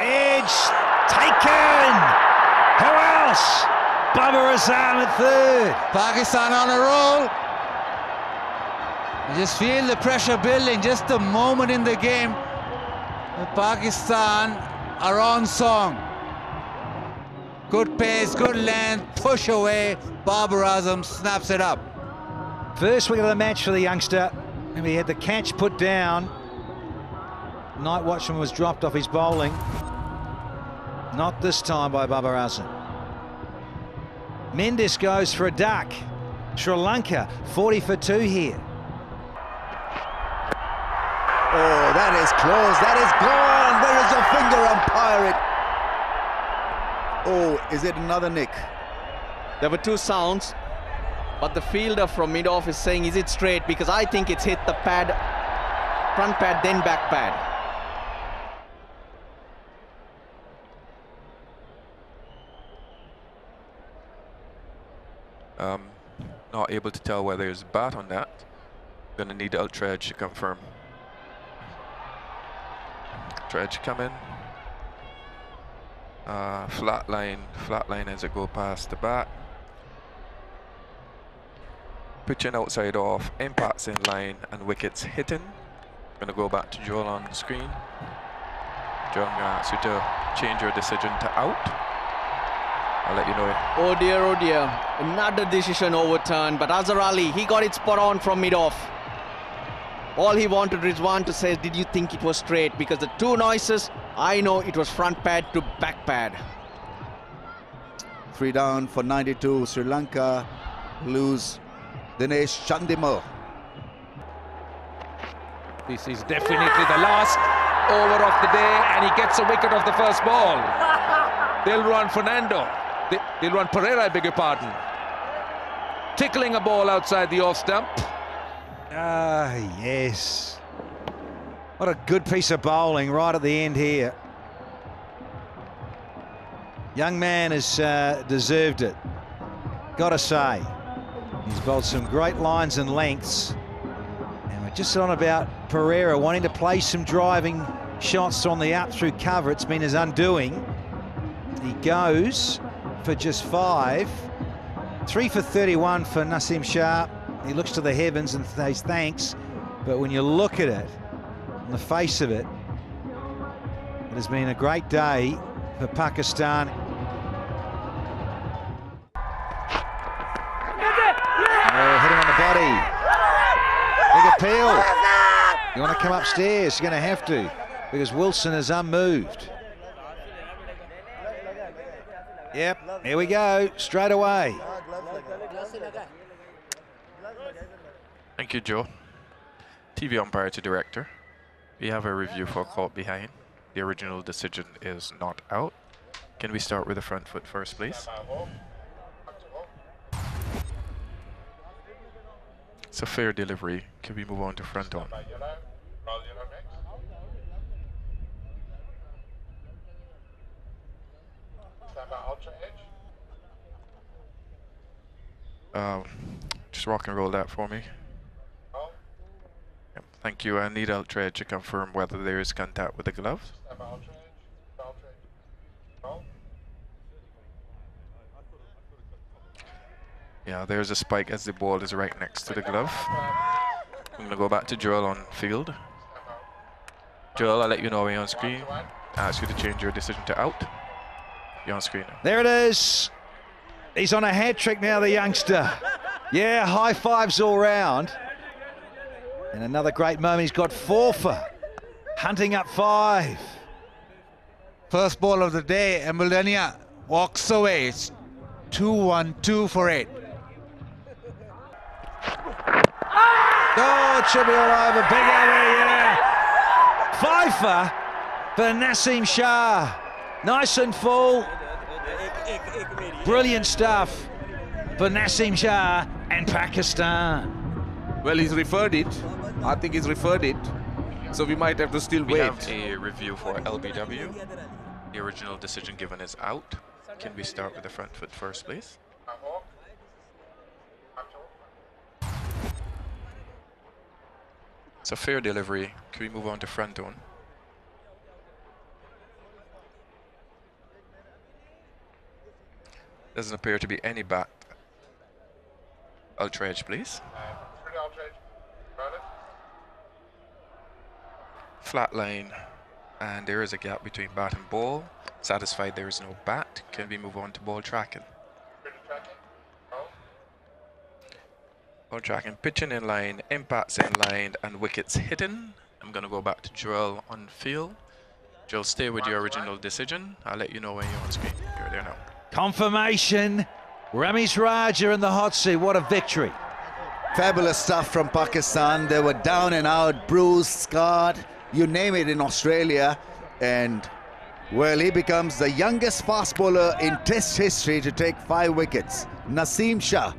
Edge taken. Who else? Babar Azam at third. Pakistan on a roll. You just feel the pressure building just the moment in the game. Pakistan are on song. Good pace, good length, push away. Babar Azam snaps it up. First wicket of the match for the youngster. And he had the catch put down. Night watchman was dropped off his bowling. Not this time by Babar Azam. Mendis goes for a duck. Sri Lanka 40 for 2 here. Oh, that is close. That is gone. Where is your finger, umpire? Oh, is it another nick? There were two sounds, but the fielder from mid-off is saying, is it straight? Because I think it's hit the pad, front pad, then back pad. Not able to tell whether there's a bat on that. Going to need Altrad to confirm. Altrad come in. Flat line as it go past the bat. Pitching outside off, impacts in line and wickets hitting. Going to go back to Joel on the screen. Joel, I'm going to ask you to change your decision to out. I'll let you know. Oh dear, another decision overturned, but Azhar Ali, he got it spot on from mid-off. All he wanted Rizwan to say, did you think it was straight? Because the two noises, I know it was front pad to back pad. 3 down for 92, Sri Lanka lose Dinesh Chandimal. This is definitely the last over of the day, and he gets a wicket of the first ball. Dilruwan Fernando, Dilruwan Pereira, I beg your pardon. Tickling a ball outside the off stump. Ah, yes. What a good piece of bowling right at the end here. Young man has deserved it. Gotta say. He's bowled some great lines and lengths. And we're just on about Pereira wanting to play some driving shots on the up through cover. It's been his undoing. He goes for just 5. 3 for 31 for Naseem Shah. He looks to the heavens and says thanks. But when you look at it, on the face of it, it has been a great day for Pakistan. Appeal. You want to come upstairs, you're going to have to, because Wilson is unmoved. Yep, here we go, straight away. Thank you, Joe. TV umpire to director. We have a review for caught behind. The original decision is not out. Can we start with the front foot first, please? It's a fair delivery. Can we move on to front on? Just rock and roll that for me. Yep, thank you. I need Altrad to confirm whether there is contact with the glove. Yeah, there's a spike as the ball is right next to the glove. I'm going to go back to Joel on field. Joel, I'll let you know when you're on screen. Ask you to change your decision to out. You're on screen now. There it is. He's on a hat trick now, the youngster. Yeah, high fives all round. And another great moment. He's got 4 for hunting up 5. First ball of the day, and Mulania walks away. It's 2-1-2 for 8. Oh, it should be all over. Big over, yeah. 5 for Naseem Shah. Nice and full. Brilliant stuff for Naseem Shah and Pakistan. Well, he's referred it. I think he's referred it. So we might have to still wait. We have a review for LBW. The original decision given is out. Can we start with the front foot first, please? It's a fair delivery. Can we move on to front on? Doesn't appear to be any bat. Altrad, please. Flat line, and there is a gap between bat and ball. Satisfied there is no bat, can we move on to ball tracking? Ball tracking, pitching in line, impacts in line, and wickets hidden. I'm going to go back to Joel on field. Joel, stay with your original decision. I'll let you know when you're on screen. You're there now. Confirmation. Ramiz Raja in the hot seat. What a victory. Fabulous stuff from Pakistan. They were down and out, bruised, scarred, you name it, in Australia. And, well, he becomes the youngest fast bowler in Test history to take 5 wickets. Naseem Shah